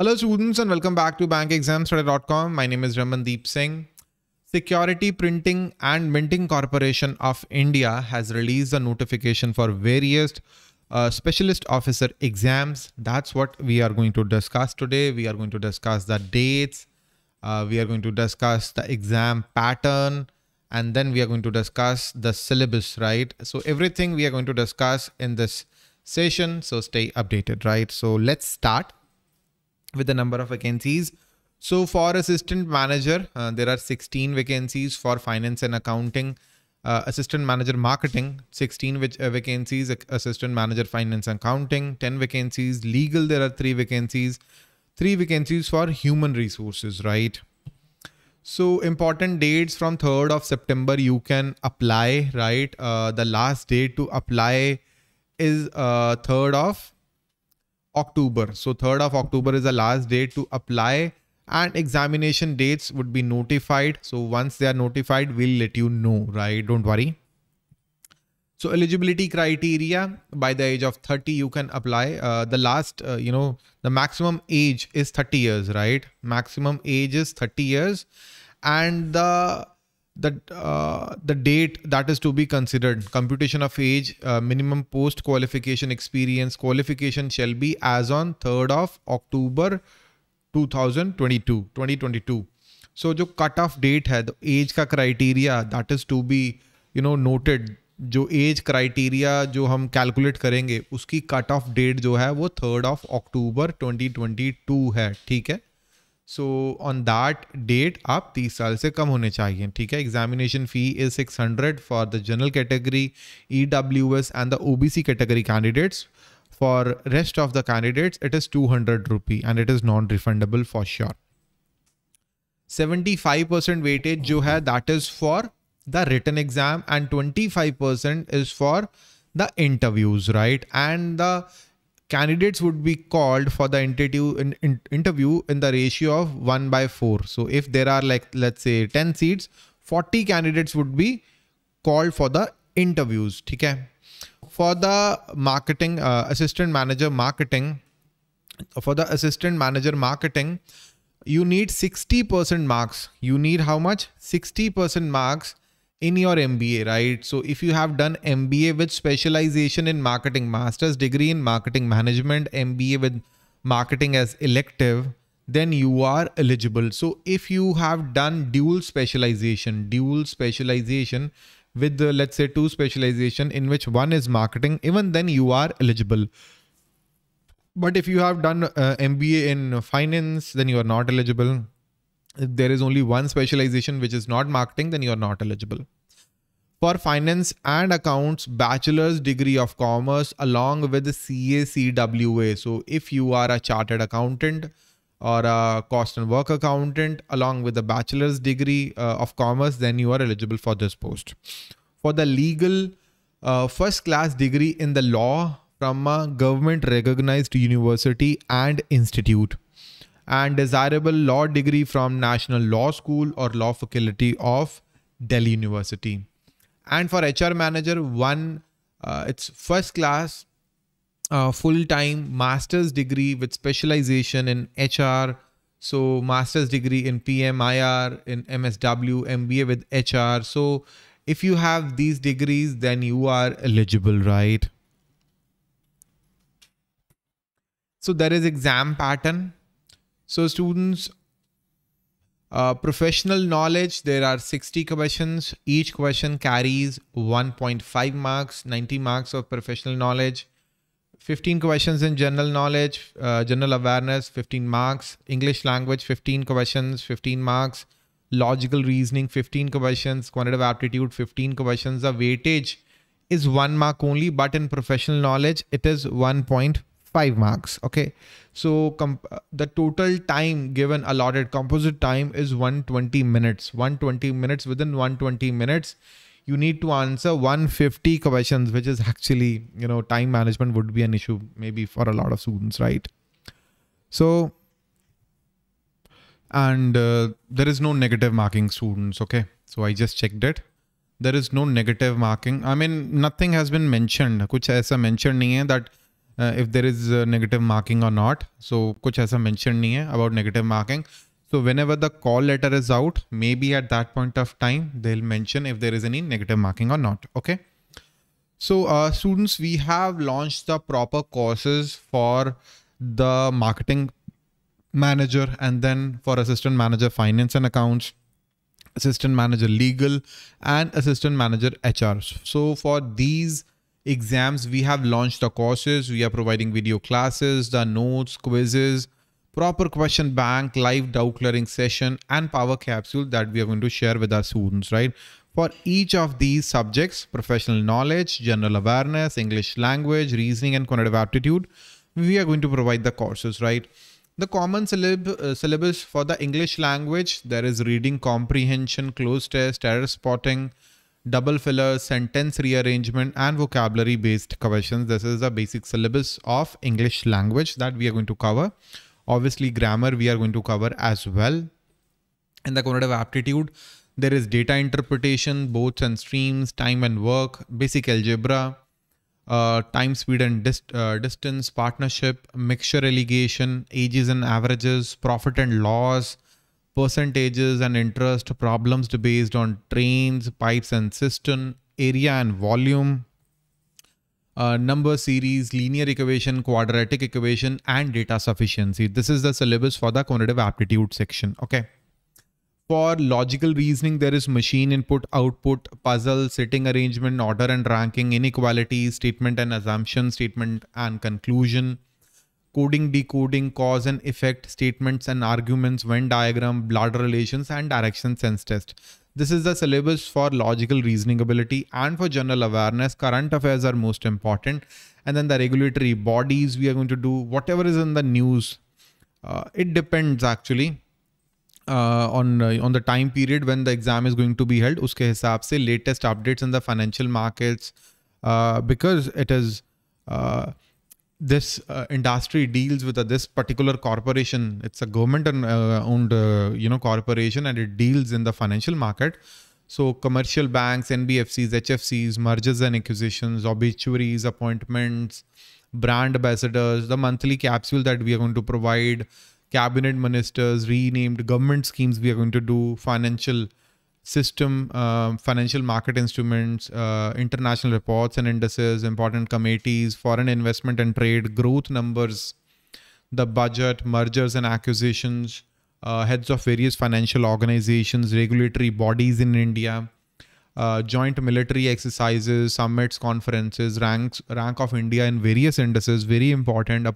Hello students and welcome back to BankExamsToday.com. My name is Ramandeep Singh. Security Printing and Minting Corporation of India has released a notification for various specialist officer exams. That's what we are going to discuss today. We are going to discuss the dates. We are going to discuss the exam pattern. And then we are going to discuss the syllabus, right? So everything we are going to discuss in this session. So stay updated, right? So let's start with the number of vacancies. So for assistant manager, there are 16 vacancies. For finance and accounting, assistant manager marketing, 16 vacancies, assistant manager finance and accounting, 10 vacancies, legal, there are 3 vacancies for human resources, right? So important dates from 3rd of September, you can apply, right? The last date to apply is 3rd of October. So 3rd of October is the last date to apply, and examination dates would be notified. So once they are notified, we'll let you know, right? Don't worry. So eligibility criteria, by the age of 30, you can apply. The maximum age is 30 years, right? Maximum age is 30 years. And the date that is to be considered, computation of age, minimum post qualification experience, qualification shall be as on 3rd of October 2022. So jo cutoff date hai, the age ka criteria that is to be, you know, noted. जो age criteria जो हम calculate करेंगे उसकी cut off date जो है वो 3rd of October 2022 है, ठीक है? So on that date आप 30 साल से कम होने चाहिए, ठीक है? Examination fee is 600 for the general category, EWS and the OBC category candidates. For rest of the candidates it is 200 rupee and it is non-refundable for sure. 75% weightage जो है that is for the written exam and 25% is for the interviews, right? And the candidates would be called for the interview in the ratio of 1/4. So if there are, like, let's say 10 seats, 40 candidates would be called for the interviews. Okay? For the marketing, assistant manager marketing, you need 60% marks. You need how much? 60% marks in your MBA, right? So if you have done MBA with specialization in marketing, master's degree in marketing management, MBA with marketing as elective, then you are eligible. So if you have done dual specialization with the, let's say, 2 specialization in which one is marketing, even then you are eligible. But if you have done MBA in finance, then you are not eligible. If there is only one specialization which is not marketing, then you are not eligible. For finance and accounts, bachelor's degree of commerce along with the CACWA. So if you are a chartered accountant or a cost and work accountant along with a bachelor's degree of commerce, then you are eligible for this post. For the legal, first class degree in the law from a government recognized university and institute, and desirable law degree from National Law School or Law Faculty of Delhi University. And for HR manager, it's first class, full-time master's degree with specialization in HR. So master's degree in PMIR, in MSW, MBA with HR. So if you have these degrees, then you are eligible, right? So there is exam pattern. So students, professional knowledge, there are 60 questions. Each question carries 1.5 marks, 90 marks of professional knowledge, 15 questions in general knowledge, general awareness, 15 marks, English language, 15 questions, 15 marks, logical reasoning, 15 questions, quantitative aptitude, 15 questions. The weightage is 1 mark only, but in professional knowledge, it is 1.5 marks. Okay, so the total time given, allotted composite time, is 120 minutes. Within 120 minutes you need to answer 150 questions, which is actually, you know, time management would be an issue maybe for a lot of students, right? So and there is no negative marking, students. Okay, so I just checked it. There is no negative marking. I mean, nothing has been mentioned. Kuch aisa mentioned nahi hai that if there is negative marking or not. So kuch aisa mentioned nahi hai about negative marking. So whenever the call letter is out, maybe at that point of time, they'll mention if there is any negative marking or not. Okay. So students, we have launched the proper courses for the marketing manager and then for assistant manager finance and accounts, assistant manager legal and assistant manager HR. So for these exams, we have launched the courses. We are providing video classes, the notes, quizzes, proper question bank, live doubt clearing session and power capsule that we are going to share with our students, right? For each of these subjects, professional knowledge, general awareness, English language, reasoning and quantitative aptitude, we are going to provide the courses, right? The common syllabus for the English language, there is reading comprehension, close test, error spotting, double filler, sentence rearrangement and vocabulary based questions. This is the basic syllabus of English language that we are going to cover. Obviously grammar we are going to cover as well. In the quantitative aptitude, there is data interpretation, boards and streams, time and work, basic algebra, time, speed and distance, partnership, mixture allegation, ages and averages, profit and loss, percentages and interest, problems based on trains, pipes and cistern, area and volume, number series, linear equation, quadratic equation and data sufficiency. This is the syllabus for the quantitative aptitude section. Okay. For logical reasoning, there is machine input, output, puzzle, sitting arrangement, order and ranking, inequality, statement and assumption, statement and conclusion, coding, decoding, cause and effect, statements and arguments, Venn diagram, blood relations and direction sense test. This is the syllabus for logical reasoning ability. And for general awareness, current affairs are most important. And then the regulatory bodies, we are going to do whatever is in the news. It depends actually. On the time period when the exam is going to be held, uske hisab se latest updates in the financial markets, because it is this industry deals with this particular corporation. It's a government owned corporation and it deals in the financial market. So commercial banks, NBFCs, HFCs, mergers and acquisitions, obituaries, appointments, brand ambassadors, the monthly capsule that we are going to provide, cabinet ministers, renamed government schemes we are going to do, financial system, financial market instruments, international reports and indices, important committees, foreign investment and trade, growth numbers, the budget, mergers and acquisitions, heads of various financial organizations, regulatory bodies in India, joint military exercises, summits, conferences, rank of India in various indices, very important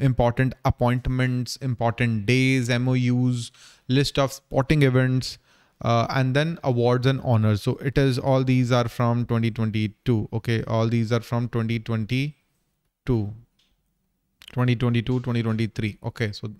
important appointments, important days, MOUs, list of sporting events, and then awards and honors. So it is, all these are from 2022. Okay. All these are from 2023. Okay. So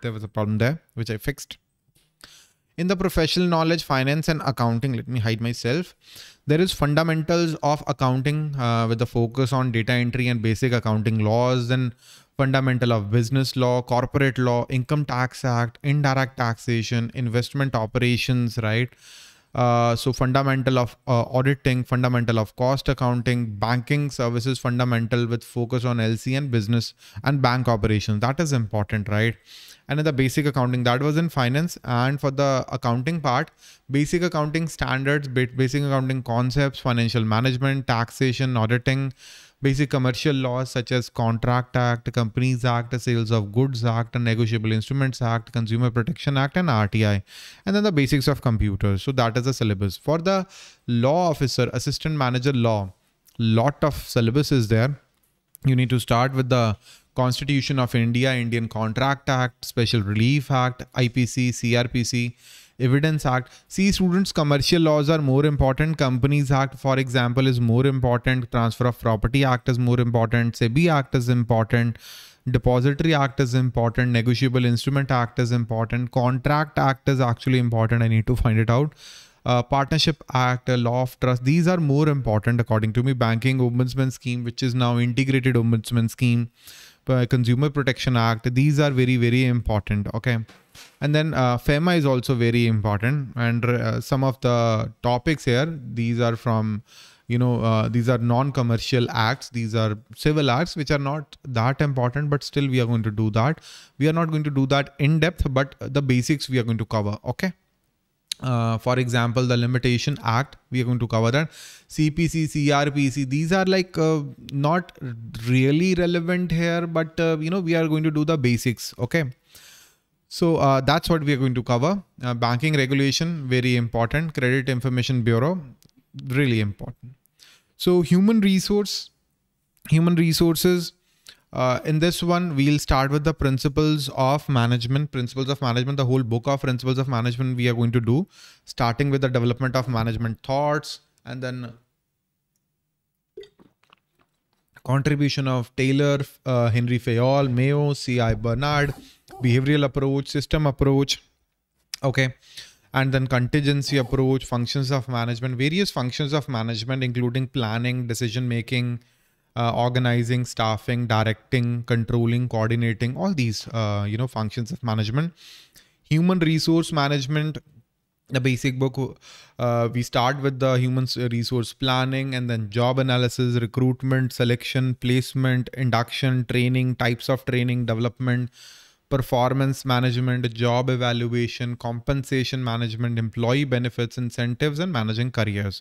there was a problem there, which I fixed. In the professional knowledge, finance and accounting, let me hide myself. There is fundamentals of accounting with the focus on data entry and basic accounting laws, and fundamental of business law, corporate law, income tax act, indirect taxation, investment operations, right? So fundamental of auditing, fundamental of cost accounting, banking services, fundamental with focus on LC and business and bank operations. That is important, right? And in the basic accounting, that was in finance. And for the accounting part, basic accounting standards, basic accounting concepts, financial management, taxation, auditing, basic commercial laws such as Contract Act, Companies Act, Sales of Goods Act, Negotiable Instruments Act, Consumer Protection Act and RTI. And then the basics of computers. So that is the syllabus. For the law officer, assistant manager law, lot of syllabus is there. You need to start with the Constitution of India, Indian Contract Act, Special Relief Act, IPC, CRPC, Evidence Act. See students, commercial laws are more important. Companies Act, for example, is more important. Transfer of Property Act is more important. SEBI Act is important. Depository Act is important. Negotiable Instrument Act is important. Contract Act is actually important. I need to find it out. Partnership Act, Law of Trust. These are more important according to me. Banking Ombudsman Scheme, which is now Integrated Ombudsman Scheme. Consumer Protection Act. These are very, very important. Okay. And then FEMA is also very important. And some of the topics here, these are from these are non-commercial acts. These are civil acts which are not that important, but still we are going to do that. We are not going to do that in depth, but the basics we are going to cover. Okay. For example, the Limitation Act, we are going to cover that. CPC, CRPC, these are like not really relevant here, but we are going to do the basics. Okay. So that's what we are going to cover. Banking regulation, very important. Credit Information Bureau, really important. So human resources. In this one, we'll start with the principles of management, the whole book of principles of management we are going to do, starting with the development of management thoughts, and then contribution of Taylor, Henry Fayol, Mayo, C.I. Bernard, behavioral approach, system approach. Okay. And then contingency approach, functions of management, various functions of management, including planning, decision-making, organizing, staffing, directing, controlling, coordinating, all these, functions of management. Human resource management, the basic book, we start with the human resource planning, and then job analysis, recruitment, selection, placement, induction, training, types of training, development, performance management, job evaluation, compensation management, employee benefits, incentives, and managing careers.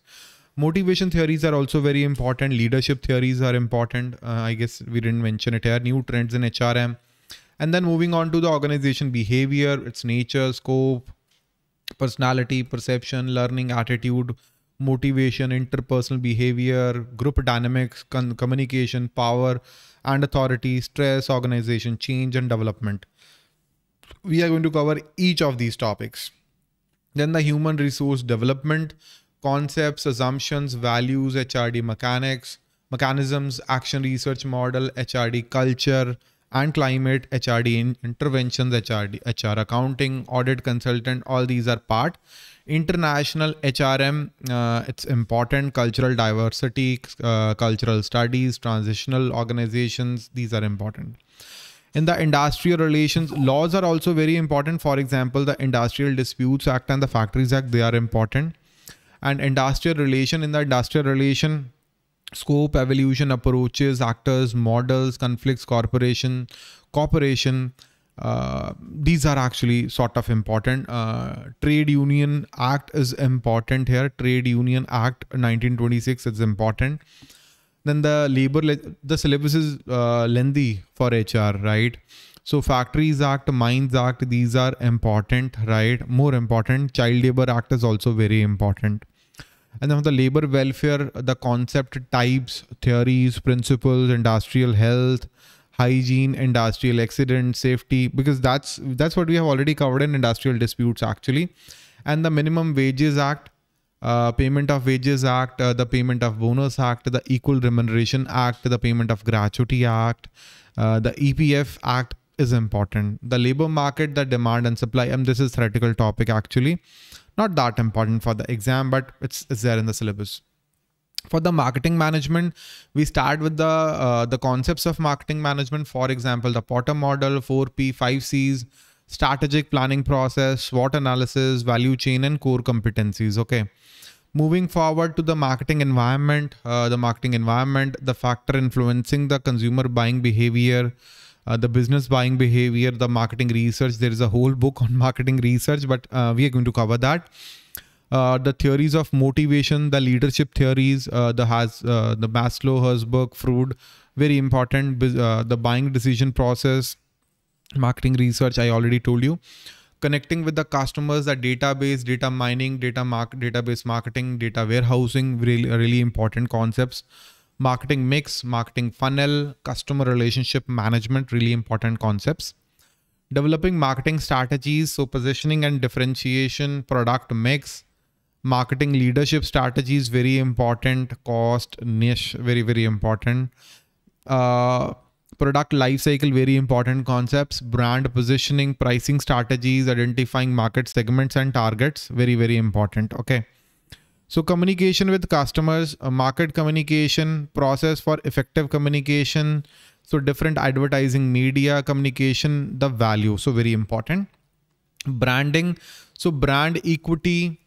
Motivation theories are also very important. Leadership theories are important. I guess we didn't mention it here. New trends in HRM. And then moving on to the organization behavior, its nature, scope, personality, perception, learning, attitude, motivation, interpersonal behavior, group dynamics, communication, power and authority, stress, organization, change and development. We are going to cover each of these topics. Then the human resource development, concepts, assumptions, values, HRD mechanics, mechanisms, action research model, HRD culture and climate, HRD interventions, HR accounting, audit consultant, all these are part. International HRM, it's important. Cultural diversity, cultural studies, transitional organizations, these are important. In the industrial relations, laws are also very important. For example, the Industrial Disputes Act and the Factories Act, they are important. And industrial relation, in the industrial relation, scope, evolution, approaches, actors, models, conflicts, cooperation. These are actually sort of important. Trade Union Act is important here. Trade Union Act 1926 is important. Then the syllabus is lengthy for HR, right? So Factories Act, Mines Act, these are important, right? More important. Child Labor Act is also very important. And then the labor welfare, the concept types, theories, principles, industrial health, hygiene, industrial accident, safety, because that's what we have already covered in Industrial Disputes actually. And the Minimum Wages Act, Payment of Wages Act, the Payment of Bonus Act, the Equal Remuneration Act, the Payment of Gratuity Act, the EPF Act is important. The labor market, the demand and supply, and this is a theoretical topic actually. Not that important for the exam, but it's there in the syllabus. For the marketing management, we start with the concepts of marketing management. For example, the Porter model, 4P, 5Cs, strategic planning process, SWOT analysis, value chain and core competencies. Okay. Moving forward to the marketing environment, the factor influencing the consumer buying behavior, the business buying behavior, the marketing research. There is a whole book on marketing research, but we are going to cover that. The theories of motivation, the leadership theories, the Maslow, Herzberg, Freud, very important. The buying decision process, marketing research, I already told you. Connecting with the customers, the database, data mining, database marketing, data warehousing, really important concepts. Marketing mix, marketing funnel, customer relationship management, really important concepts. Developing marketing strategies, so positioning and differentiation, product mix, marketing leadership strategies, very important. Cost, niche, very important. Product lifecycle, very important concepts. Brand positioning, pricing strategies, identifying market segments and targets, very important. Okay. So communication with customers, market communication, process for effective communication, so different advertising media, communication, the value, so very important. Branding, so brand equity,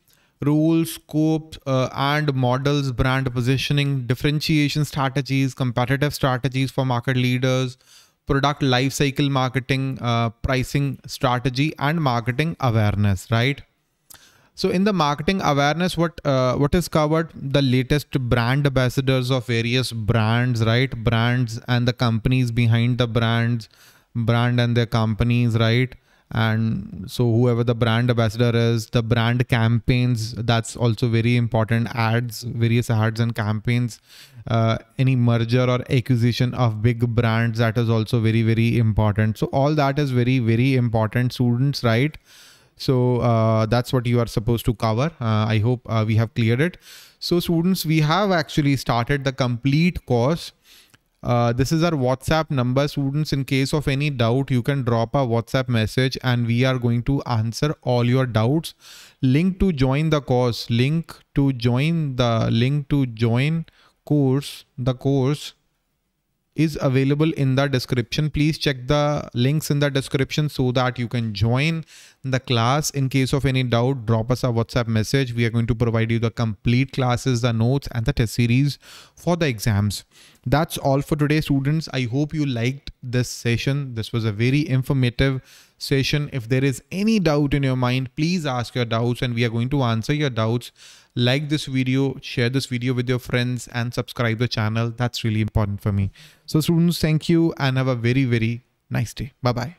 rules, scopes and models, brand positioning, differentiation strategies, competitive strategies for market leaders, product lifecycle marketing, pricing strategy, and marketing awareness, right? So in the marketing awareness, what is covered? The latest brand ambassadors of various brands, right? Brands and the companies behind the brands, brand and their companies, right? And so whoever the brand ambassador is, the brand campaigns, that's also very important. Ads, various ads and campaigns, any merger or acquisition of big brands, that is also very, very important. So all that is very, very important, students, right? So that's what you are supposed to cover. I hope we have cleared it. So students, we have actually started the complete course. This is our WhatsApp number, students. In case of any doubt, you can drop a WhatsApp message and we are going to answer all your doubts. Link to join the course, link to join the course is available in the description. Please check the links in the description so that you can join the class. In case of any doubt, drop us a WhatsApp message. We are going to provide you the complete classes, the notes and the test series for the exams. That's all for today, students. I hope you liked this session. This was a very informative session. If there is any doubt in your mind, please ask your doubts and we are going to answer your doubts. Like this video, share this video with your friends and subscribe the channel. That's really important for me. So students, thank you and have a very, very nice day. Bye-bye.